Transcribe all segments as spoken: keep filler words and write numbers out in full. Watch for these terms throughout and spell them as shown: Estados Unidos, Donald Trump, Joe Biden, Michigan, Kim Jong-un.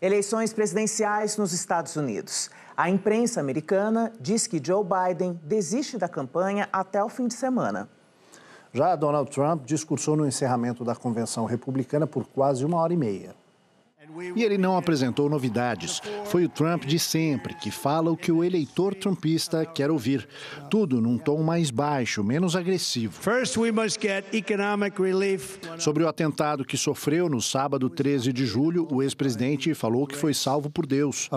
Eleições presidenciais nos Estados Unidos. A imprensa americana diz que Joe Biden desiste da campanha até o fim de semana. Já Donald Trump discursou no encerramento da convenção republicana por quase uma hora e meia. E ele não apresentou novidades. Foi o Trump de sempre, que fala o que o eleitor trumpista quer ouvir. Tudo num tom mais baixo, menos agressivo. Sobre o atentado que sofreu no sábado treze de julho, o ex-presidente falou que foi salvo por Deus.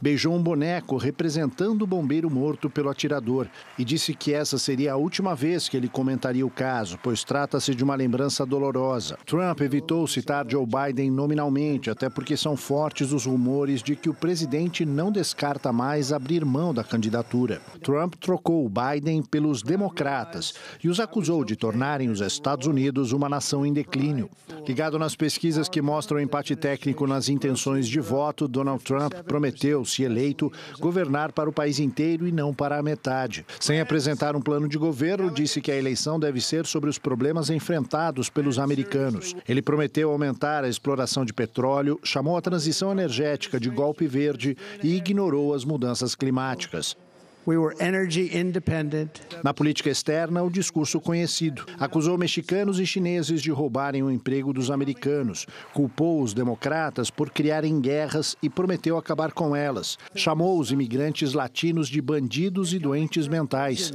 Beijou um boneco representando o bombeiro morto pelo atirador e disse que essa seria a última vez que ele comentaria o caso, pois trata-se de uma lembrança dolorosa. Trump evitou citar Joe Biden nominalmente, até porque são fortes os rumores de que o presidente não descarta mais abrir mão da candidatura. Trump trocou o Biden pelos democratas e os acusou de tornarem os Estados Unidos uma nação em declínio. Ligado nas pesquisas que mostram empate técnico nas intenções de voto, Donald Trump prometeu, se eleito, governar para o país inteiro e não para a metade. Sem apresentar um plano de governo, disse que a eleição deve ser sobre os problemas enfrentados pelos americanos. Ele prometeu aumentar a exploração de petróleo, chamou a transição energética de golpe verde e ignorou as mudanças climáticas. Na política externa, o discurso conhecido. Acusou mexicanos e chineses de roubarem o emprego dos americanos, culpou os democratas por criarem guerras e prometeu acabar com elas. Chamou os imigrantes latinos de bandidos e doentes mentais.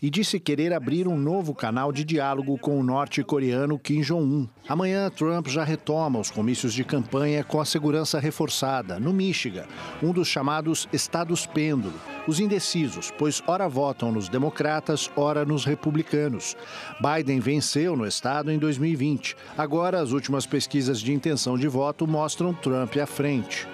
E disse querer abrir um novo canal de diálogo com o norte-coreano Kim Jong-un. Amanhã, Trump já retoma os comícios de campanha com a segurança reforçada, no Michigan, um dos chamados estados pêndulo, os indecisos, pois ora votam nos democratas, ora nos republicanos. Biden venceu no estado em dois mil e vinte. Agora, as últimas pesquisas de intenção de voto mostram Trump à frente.